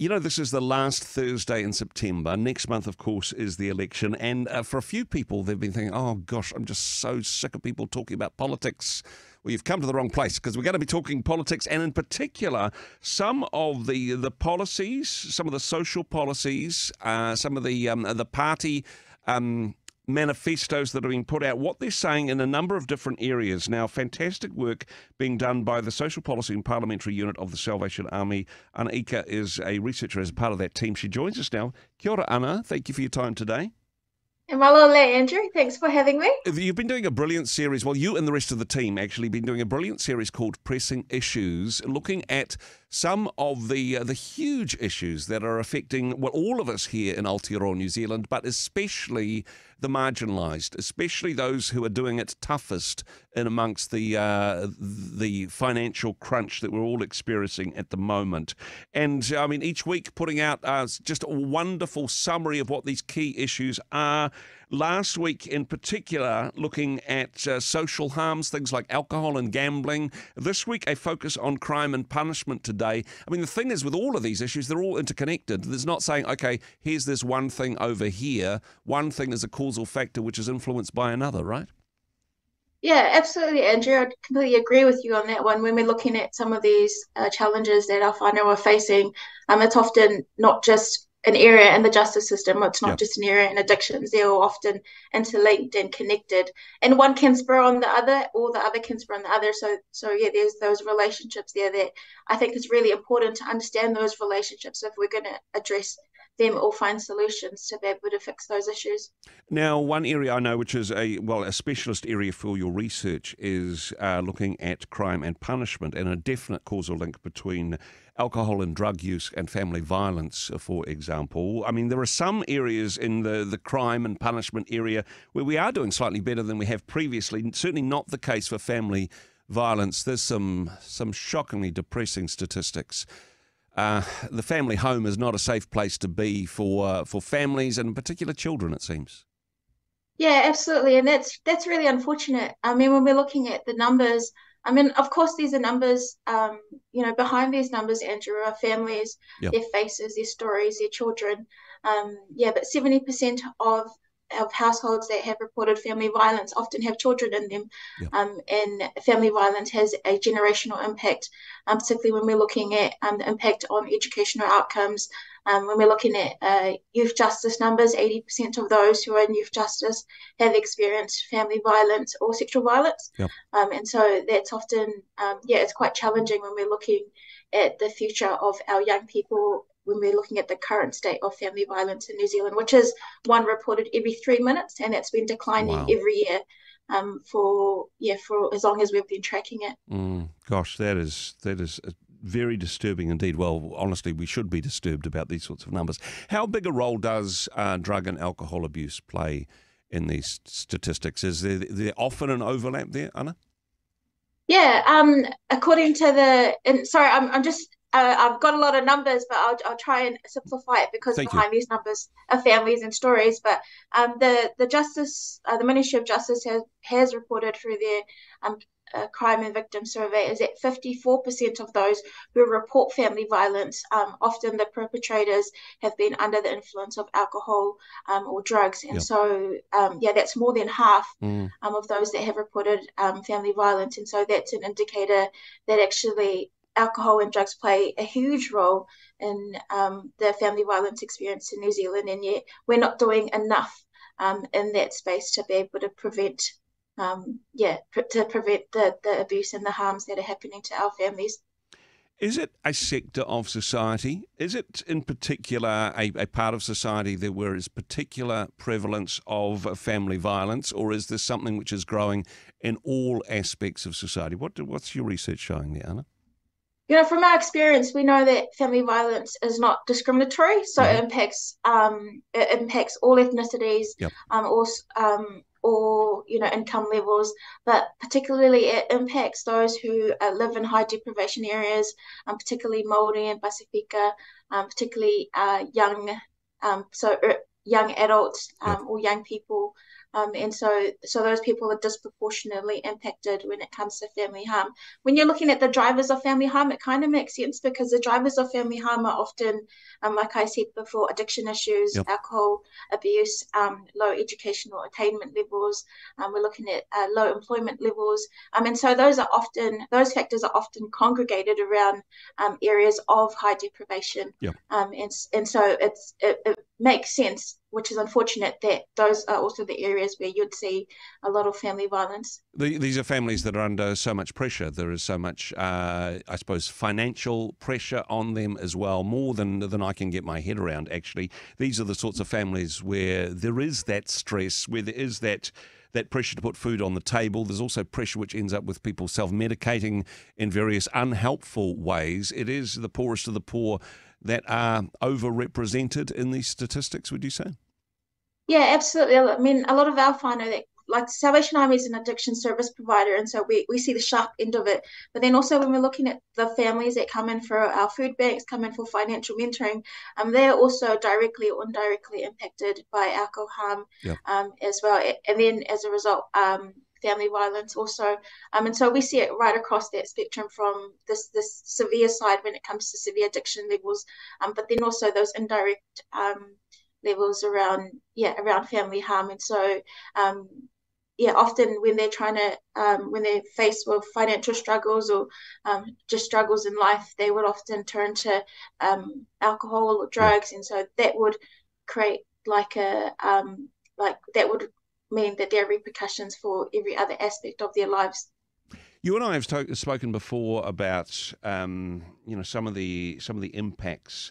You know, this is the last Thursday in September. Next month, of course, is the election. And for a few people, they've been thinking, oh, gosh, I'm just so sick of people talking about politics. Well, you've come to the wrong place, because we're going to be talking politics, and in particular, some of the policies, some of the social policies, some of the party manifestos that have been put out, what they're saying in a number of different areas. Now, fantastic work being done by the Social Policy and Parliamentary Unit of the Salvation Army. Ana Ika is a researcher as part of that team. She joins us now. Kia ora, Ana. Thank you for your time today. And well, Andrew, thanks for having me. You've been doing a brilliant series, well, you and the rest of the team actually been doing a brilliant series called Pressing Issues, looking at some of the huge issues that are affecting, well, all of us here in Aotearoa New Zealand, but especially the marginalised, especially those who are doing it toughest in amongst the financial crunch that we're all experiencing at the moment. And I mean, each week putting out just a wonderful summary of what these key issues are. Last week in particular, looking at social harms, things like alcohol and gambling. This week, a focus on crime and punishment today. I mean, the thing is, with all of these issues, they're all interconnected. There's not saying, okay, here's this one thing over here. One thing is a causal factor which is influenced by another, right? Yeah, absolutely, Andrew. I completely agree with you on that one. When we're looking at some of these challenges that our whānau are facing, it's often not just an area in the justice system. It's not just an area in addictions. They're all often interlinked and connected, and one can spur on the other, or the other can spur on the other. So yeah, there's those relationships there that I think it's really important to understand those relationships if we're going to address them or find solutions to be able to fix those issues. Now, one area I know which is a specialist area for your research is looking at crime and punishment, and a definite causal link between alcohol and drug use and family violence, for example. I mean, there are some areas in the crime and punishment area where we are doing slightly better than we have previously, certainly not the case for family violence. There's some shockingly depressing statistics. The family home is not a safe place to be for families, and in particular children, it seems. Yeah, absolutely, and that's really unfortunate. I mean, when we're looking at the numbers, I mean, of course, these are numbers, behind these numbers, Andrew, are families, their faces, their stories, their children. But 70% of households that have reported family violence often have children in them, and family violence has a generational impact, particularly when we're looking at the impact on educational outcomes. When we're looking at youth justice numbers, 80% of those who are in youth justice have experienced family violence or sexual violence, and so that's often it's quite challenging when we're looking at the future of our young people, when we're looking at the current state of family violence in New Zealand, which is one reported every 3 minutes, and that's been declining every year for as long as we've been tracking it. Gosh, that is very disturbing indeed. Well, honestly, we should be disturbed about these sorts of numbers. How big a role does drug and alcohol abuse play in these statistics? Is there often an overlap there, Ana? Yeah, according to I've got a lot of numbers, but I'll try and simplify it, because these numbers are families and stories. But the Ministry of Justice has reported through their crime and victim survey is that 54% of those who report family violence, often the perpetrators have been under the influence of alcohol or drugs, and so that's more than half of those that have reported family violence, and so that's an indicator that actually alcohol and drugs play a huge role in the family violence experience in New Zealand, and yet we're not doing enough in that space to be able to prevent the abuse and the harms that are happening to our families. Is it a sector of society? Is it in particular a part of society that where is particular prevalence of family violence, or is this something which is growing in all aspects of society? What's your research showing there, Ana? You know, from our experience, we know that family violence is not discriminatory, so it impacts all ethnicities, income levels, but particularly it impacts those who live in high deprivation areas, particularly Māori and Pasifika, particularly young. young adults or young people. And so those people are disproportionately impacted when it comes to family harm. When you're looking at the drivers of family harm, it kind of makes sense, because the drivers of family harm are often, like I said before, addiction issues, alcohol abuse, low educational attainment levels. We're looking at low employment levels. And so those factors are often congregated around areas of high deprivation. Yep. And so it makes sense, which is unfortunate, that those are also the areas where you'd see a lot of family violence. These are families that are under so much pressure. There is so much, I suppose, financial pressure on them as well, more than I can get my head around, actually. These are the sorts of families where there is that stress, where there is that pressure to put food on the table. There's also pressure which ends up with people self-medicating in various unhelpful ways. It is the poorest of the poor that are overrepresented in these statistics, would you say? Yeah, absolutely. I mean, a lot of our whānau that, like, Salvation Army is an addiction service provider, and so we see the sharp end of it. But then also when we're looking at the families that come in for our food banks, come in for financial mentoring, they're also directly or indirectly impacted by alcohol harm as well. And then as a result, family violence also. And so we see it right across that spectrum, from this severe side when it comes to severe addiction levels, but then also those indirect levels around family harm. And so often when they're trying to when they're faced with financial struggles or just struggles in life, they would often turn to alcohol or drugs. And so that would create mean that there are repercussions for every other aspect of their lives. You and I have spoken before about some of the impacts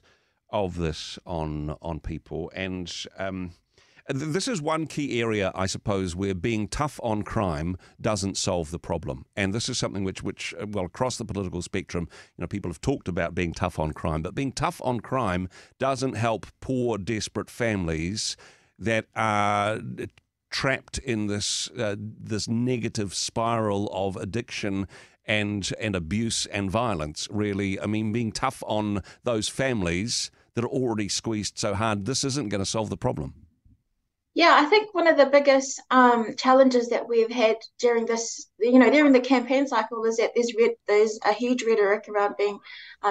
of this on people, and this is one key area, I suppose, where being tough on crime doesn't solve the problem. And this is something which well, across the political spectrum, people have talked about being tough on crime, but being tough on crime doesn't help poor, desperate families that are trapped in this negative spiral of addiction and abuse and violence, really. I mean, being tough on those families that are already squeezed so hard, this isn't going to solve the problem. Yeah, I think one of the biggest challenges that we've had during this, during the campaign cycle, is that there's a huge rhetoric around being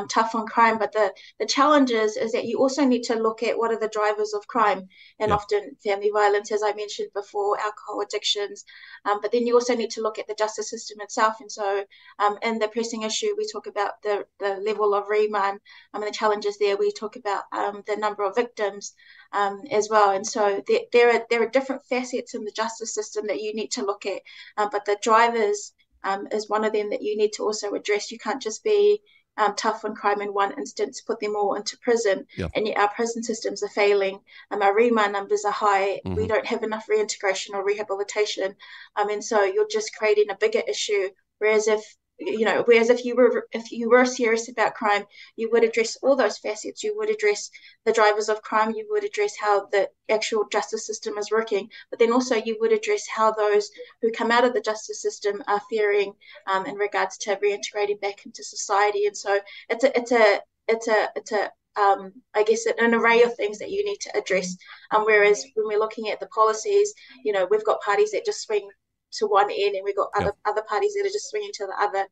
tough on crime. But the challenge is that you also need to look at what are the drivers of crime, and often family violence, as I mentioned before, alcohol addictions. But then you also need to look at the justice system itself. And so in the pressing issue, we talk about the level of remand and the challenges there. We talk about the number of victims as well. And so there are different facets in the justice system that you need to look at, but the drivers is one of them that you need to also address. You can't just be tough on crime in one instance, put them all into prison, and yet our prison systems are failing. Our remand numbers are high. We don't have enough reintegration or rehabilitation, and so you're just creating a bigger issue. Whereas if you were serious about crime, you would address all those facets. You would address the drivers of crime. You would address how the actual justice system is working. But then also you would address how those who come out of the justice system are faring in regards to reintegrating back into society. And so it's a I guess an array of things that you need to address. Whereas when we're looking at the policies, we've got parties that just swing to one end, and we've got other parties that are just swinging to the other,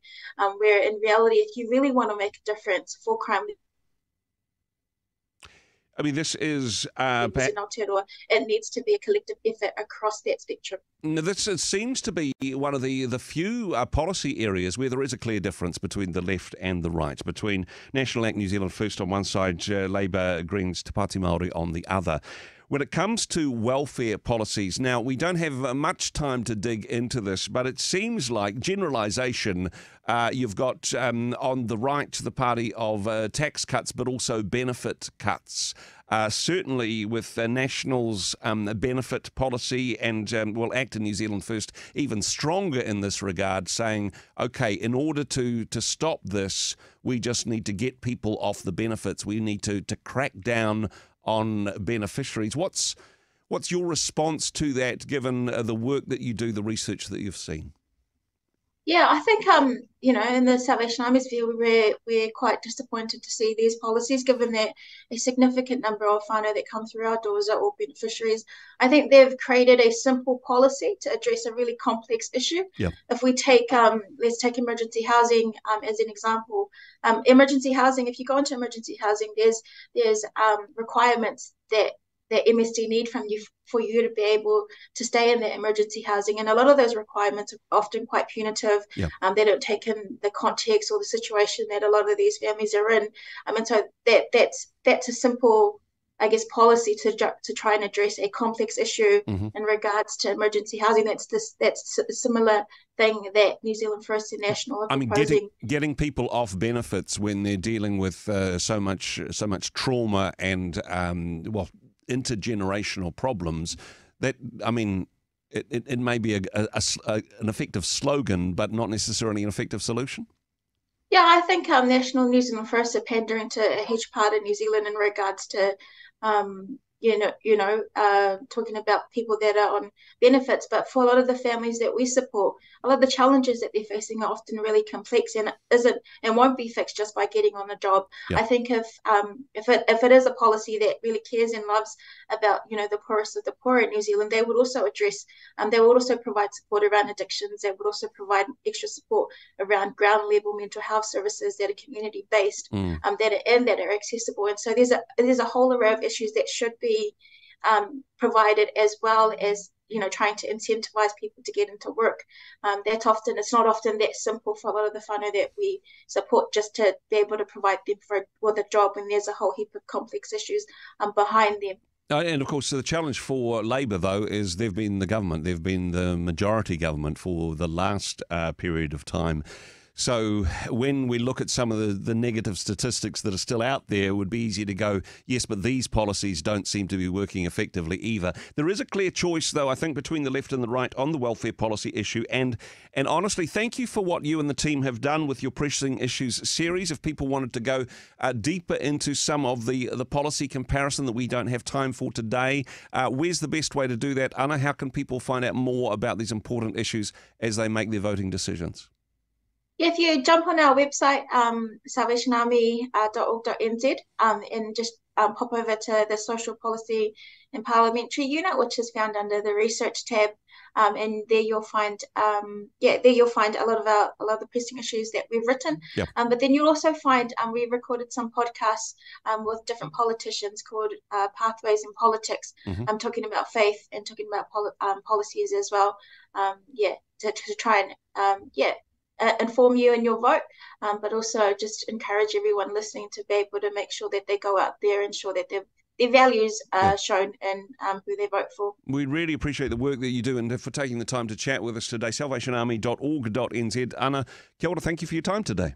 where in reality, if you really want to make a difference for crime, I mean, this is in Aotearoa, it needs to be a collective effort across that spectrum. Now, it seems to be one of the few policy areas where there is a clear difference between the left and the right, between National, Act, New Zealand First on one side, Labour, Greens, Te Pāti Māori on the other. When it comes to welfare policies, now, we don't have much time to dig into this, but it seems like generalisation, you've got on the right the party of tax cuts, but also benefit cuts. Certainly with National's benefit policy and, Act in New Zealand First, even stronger in this regard, saying, OK, in order to stop this, we just need to get people off the benefits. We need to crack down on beneficiaries. What's your response to that, given the work that you do, the research that you've seen? Yeah, I think, in the Salvation Army's view, we're quite disappointed to see these policies, given that a significant number of whānau that come through our doors are all beneficiaries. I think they've created a simple policy to address a really complex issue. Yep. If we take, let's take emergency housing as an example. Emergency housing, if you go into emergency housing, there's requirements that MSD need from you for you to be able to stay in their emergency housing. And a lot of those requirements are often quite punitive. Yeah. They don't take in the context or the situation that a lot of these families are in. And so that's a simple, I guess, policy to try and address a complex issue mm-hmm. in regards to emergency housing. That's a similar thing that New Zealand First and National are proposing. Getting people off benefits when they're dealing with so much trauma and, intergenerational problems. That, I mean, it may be an effective slogan, but not necessarily an effective solution. Yeah, I think National, New Zealand First are pandering to a huge part of New Zealand in regards to, talking about people that are on benefits. But for a lot of the families that we support, a lot of the challenges that they're facing are often really complex and won't be fixed just by getting on a job. Yeah. I think if it is a policy that really cares and loves about the poorest of the poor in New Zealand, they would also address they would also provide support around addictions. They would also provide extra support around ground level mental health services that are community based, that are accessible. And so there's a whole array of issues that should be provided, as well as trying to incentivize people to get into work. It's not often that simple for a lot of the whānau that we support, just to be able to provide them with a job when there's a whole heap of complex issues behind them. And of course, the challenge for Labour, though, is they've been the majority government for the last period of time. So when we look at some of the negative statistics that are still out there, it would be easy to go, yes, but these policies don't seem to be working effectively either. There is a clear choice, though, I think, between the left and the right on the welfare policy issue. And honestly, thank you for what you and the team have done with your Pressing Issues series. If people wanted to go deeper into some of the policy comparison that we don't have time for today, where's the best way to do that? Ana, how can people find out more about these important issues as they make their voting decisions? If you jump on our website, salvationarmy.org.nz, and just pop over to the Social Policy and Parliamentary Unit, which is found under the Research tab, and there you'll find a lot of the pressing issues that we've written. Yep. But then you'll also find we recorded some podcasts with different politicians called Pathways in Politics. Mm-hmm. I'm talking about faith and talking about policies as well. To try and inform you in your vote, but also just encourage everyone listening to be able to make sure that they go out there and ensure that their values are shown in who they vote for. We really appreciate the work that you do and for taking the time to chat with us today. salvationarmy.org.nz. Ana, kia ora, thank you for your time today.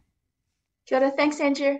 Kia ora, thanks, Andrew.